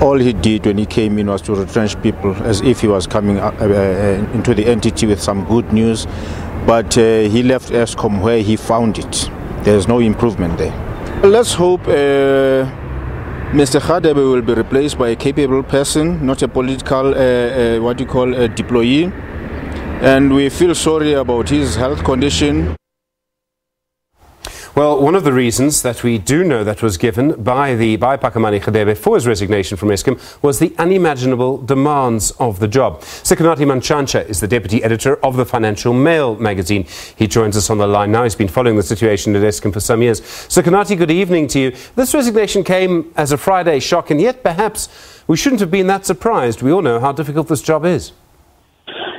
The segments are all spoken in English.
All he did when he came in was to retrench people as if he was coming into the entity with some good news. But he left Eskom where he found it. There's no improvement there. Let's hope Mr. Hadebe will be replaced by a capable person, not a political, deployee. And we feel sorry about his health condition. Well, one of the reasons that we do know that was given by Phakamani Hadebe for his resignation from Eskom was the unimaginable demands of the job. Sikonathi Mantshantsha is the deputy editor of the Financial Mail magazine. He joins us on the line now. He's been following the situation at Eskom for some years. Sikonathi, good evening to you. This resignation came as a Friday shock, and yet perhaps we shouldn't have been that surprised. We all know how difficult this job is.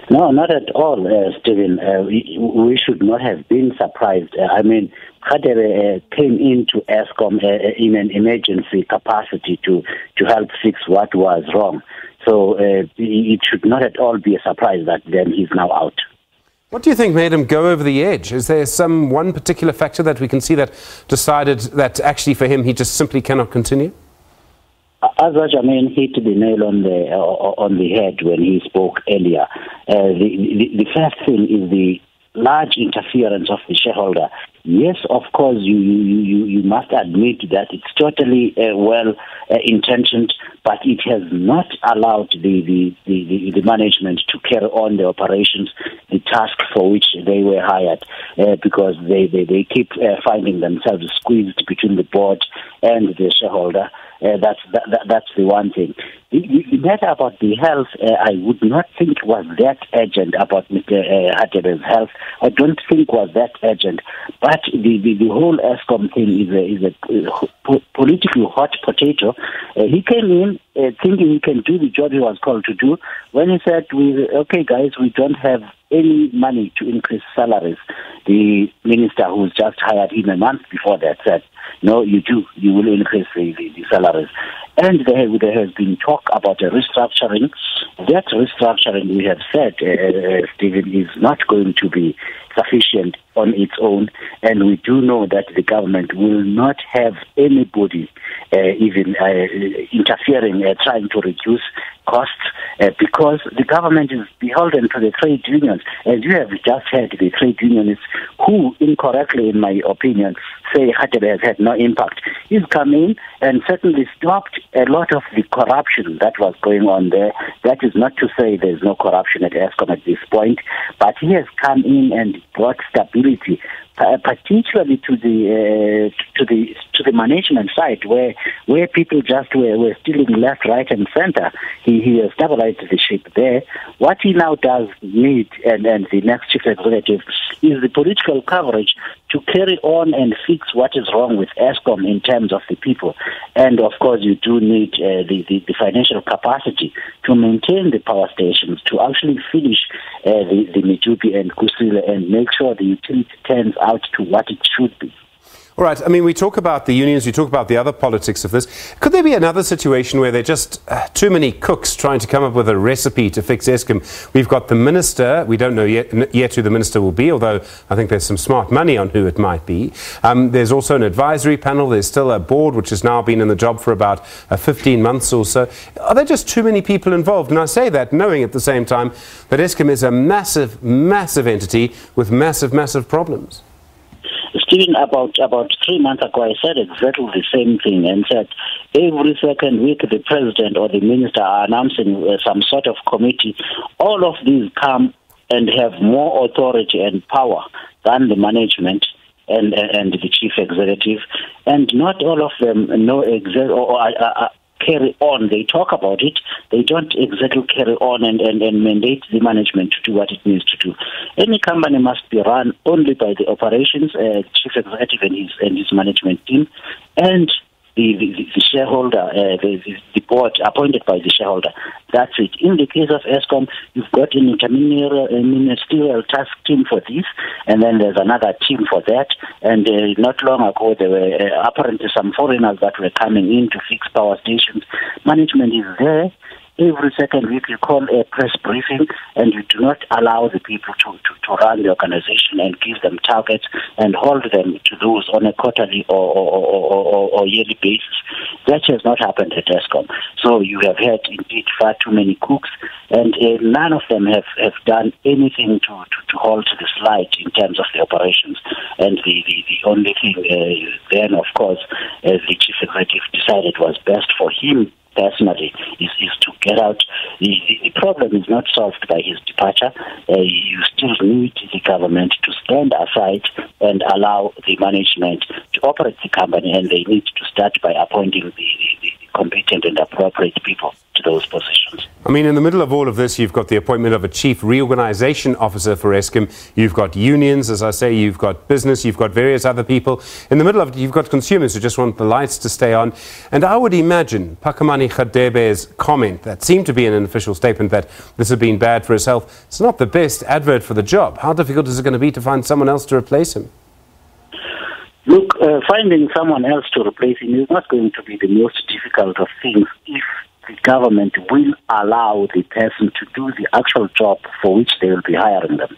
No, not at all, Stephen. We should not have been surprised. I mean, Hadebe came into Eskom in an emergency capacity to help fix what was wrong. So it should not at all be a surprise that then he's now out. What do you think made him go over the edge? Is there one particular factor that we can see that decided that actually for him he just simply cannot continue? Azra Jermaine hit the nail on the head when he spoke earlier. The first thing is the large interference of the shareholder. Yes, of course, you must admit that it's totally well-intentioned, but it has not allowed the management to carry on the operations, the task for which they were hired, because they keep finding themselves squeezed between the board and the shareholder. That's the one thing. The matter about the health, I would not think was that urgent about Mr. Hadebe's health. I don't think was that urgent. But the whole Eskom thing is a politically hot potato. He came in thinking he can do the job he was called to do. When he said, okay, guys, we don't have any money to increase salaries, the minister who's just hired him a month before that said, no, you do. You will increase the salaries. And there has been talk about a restructuring. That restructuring, we have said, Stephen, is not going to be sufficient on its own. And we do know that the government will not have anybody interfering, trying to reduce costs, because the government is beholden to the trade unions. And you have just heard the trade unionists who, incorrectly in my opinion, say Hadebe has had no impact. He's come in and certainly stopped a lot of the corruption that was going on there. That is not to say there's no corruption at Eskom at this point, but he has come in and brought stability, particularly to the management side, where people just were stealing left, right, and center. He stabilized the ship there. What he now does need, and the next chief executive, is the political coverage to carry on and fix what is wrong with Eskom in terms of the people. And of course, you do need the financial capacity to maintain the power stations, to actually finish the Mijupi and Kusile, and make sure the utility turns out to what it should be. All right, I mean, we talk about the unions, we talk about the other politics of this. Could there be another situation where there are just too many cooks trying to come up with a recipe to fix Eskom? We've got the minister. We don't know yet who the minister will be, although I think there's some smart money on who it might be. There's also an advisory panel. There's still a board which has now been in the job for about 15 months or so. Are there just too many people involved? And I say that knowing at the same time that Eskom is a massive, massive entity with massive, massive problems. Stephen, about 3 months ago, I said exactly the same thing and said every second week the president or the minister are announcing some sort of committee. All of these come and have more authority and power than the management and the chief executive, and not all of them know exactly or carry on. They talk about it. They don't exactly carry on and mandate the management to do what it needs to do. Any company must be run only by the operations, chief executive and his management team, and the shareholder, the board appointed by the shareholder. That's it. In the case of Eskom, you've got an interministerial task team for this, and then there's another team for that. And not long ago, there were apparently some foreigners that were coming in to fix power stations. Management is there. every second week you call a press briefing and you do not allow the people to run the organization and give them targets and hold them to those on a quarterly or yearly basis. That has not happened at Eskom. So you have had indeed far too many cooks, and none of them have done anything to hold the slide in terms of the operations. And the only thing then, of course, as the chief executive decided was best for him personally is to get out. The problem is not solved by his departure. You still need the government to stand aside and allow the management to operate the company, and they need to start by appointing the competent and appropriate people to those positions. I mean, in the middle of all of this, you've got the appointment of a chief reorganization officer for Eskom. You've got unions, as I say, you've got business, you've got various other people. In the middle of it, you've got consumers who just want the lights to stay on. And I would imagine Phakamani Hadebe's comment, that seemed to be in an official statement, that this had been bad for his health, it's not the best advert for the job. How difficult is it going to be to find someone else to replace him? Look, finding someone else to replace him is not going to be the most difficult of things if the government will allow the person to do the actual job for which they will be hiring them.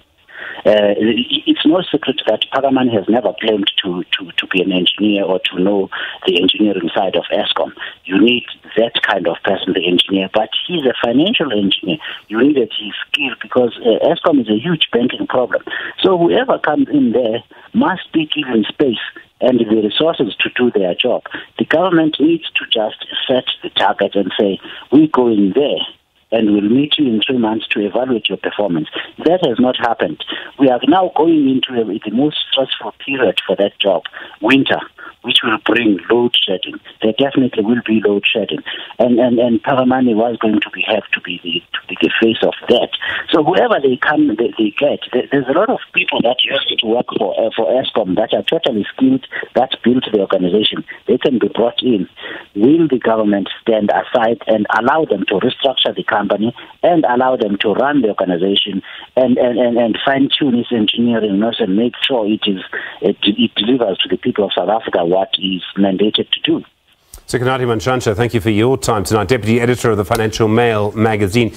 It's no secret that Phakamani has never claimed to be an engineer or to know the engineering side of Eskom. You need that kind of person, the engineer, but he's a financial engineer. You need his skill because Eskom is a huge banking problem. So whoever comes in there must be given space and the resources to do their job. The government needs to just set the target and say, we're going there, and we'll meet you in 3 months to evaluate your performance. That has not happened. We are now going into the most stressful period for that job, winter, which will bring load shedding. There definitely will be load shedding. And Phakamani was going to have to be the face of that. So whoever they come, they get. There's a lot of people that used to work for Eskom that are totally skilled, that built the organization. They can be brought in. Will the government stand aside and allow them to restructure the company and allow them to run the organization and fine-tune its engineering and make sure it delivers to the people of South Africa what is mandated to do? Sikonathi Mantshantsha, thank you for your time tonight, Deputy Editor of the Financial Mail magazine.